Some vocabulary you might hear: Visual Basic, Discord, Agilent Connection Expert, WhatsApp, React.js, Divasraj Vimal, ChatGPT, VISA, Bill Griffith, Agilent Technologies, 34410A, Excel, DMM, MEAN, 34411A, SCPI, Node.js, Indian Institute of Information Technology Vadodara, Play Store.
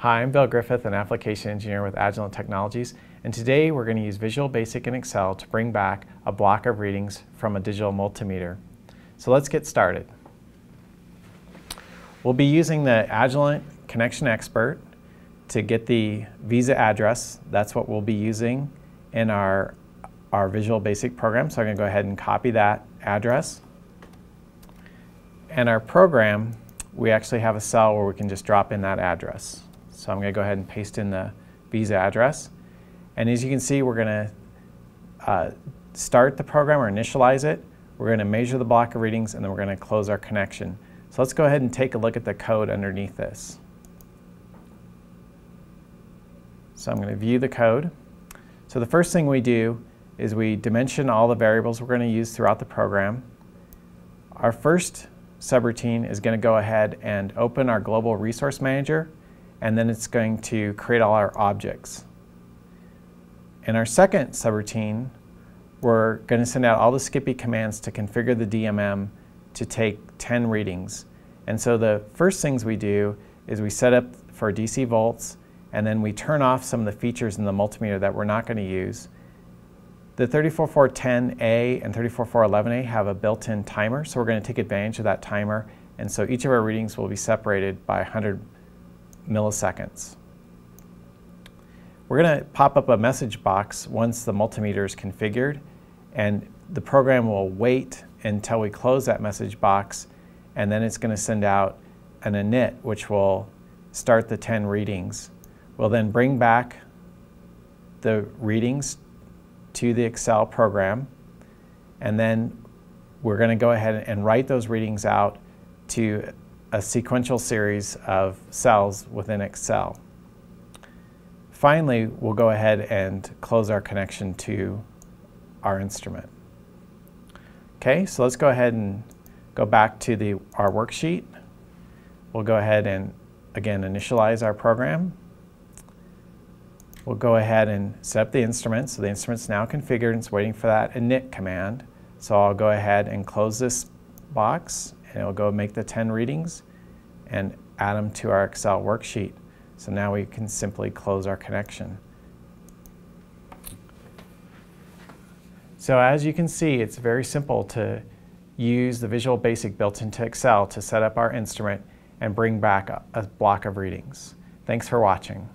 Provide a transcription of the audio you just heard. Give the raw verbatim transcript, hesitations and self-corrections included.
Hi, I'm Bill Griffith, an application engineer with Agilent Technologies, and today we're going to use Visual Basic and Excel to bring back a block of readings from a digital multimeter. So let's get started. We'll be using the Agilent Connection Expert to get the VISA address. That's what we'll be using in our, our Visual Basic program, so I'm going to go ahead and copy that address. And our program, we actually have a cell where we can just drop in that address. So I'm going to go ahead and paste in the VISA address. And as you can see, we're going to uh, start the program or initialize it. We're going to measure the block of readings, and then we're going to close our connection. So let's go ahead and take a look at the code underneath this. So I'm going to view the code. So the first thing we do is we dimension all the variables we're going to use throughout the program. Our first subroutine is going to go ahead and open our global resource manager, and then it's going to create all our objects. In our second subroutine, we're going to send out all the S C P I commands to configure the D M M to take ten readings. And so the first things we do is we set up for D C volts, and then we turn off some of the features in the multimeter that we're not going to use. The three four four one zero A and three four four one one A have a built-in timer, so we're going to take advantage of that timer, and so each of our readings will be separated by one hundred milliseconds. We're going to pop up a message box once the multimeter is configured, and the program will wait until we close that message box, and then it's going to send out an init, which will start the ten readings. We'll then bring back the readings to the Excel program, and then we're going to go ahead and write those readings out to a sequential series of cells within Excel. Finally, we'll go ahead and close our connection to our instrument. Okay, so let's go ahead and go back to the, our worksheet. We'll go ahead and, again, initialize our program. We'll go ahead and set up the instrument. So the instrument's now configured, and it's waiting for that init command. So I'll go ahead and close this box, and it'll go make the ten readings and add them to our Excel worksheet. So now we can simply close our connection. So as you can see, it's very simple to use the Visual Basic built into Excel to set up our instrument and bring back a block of readings. Thanks for watching.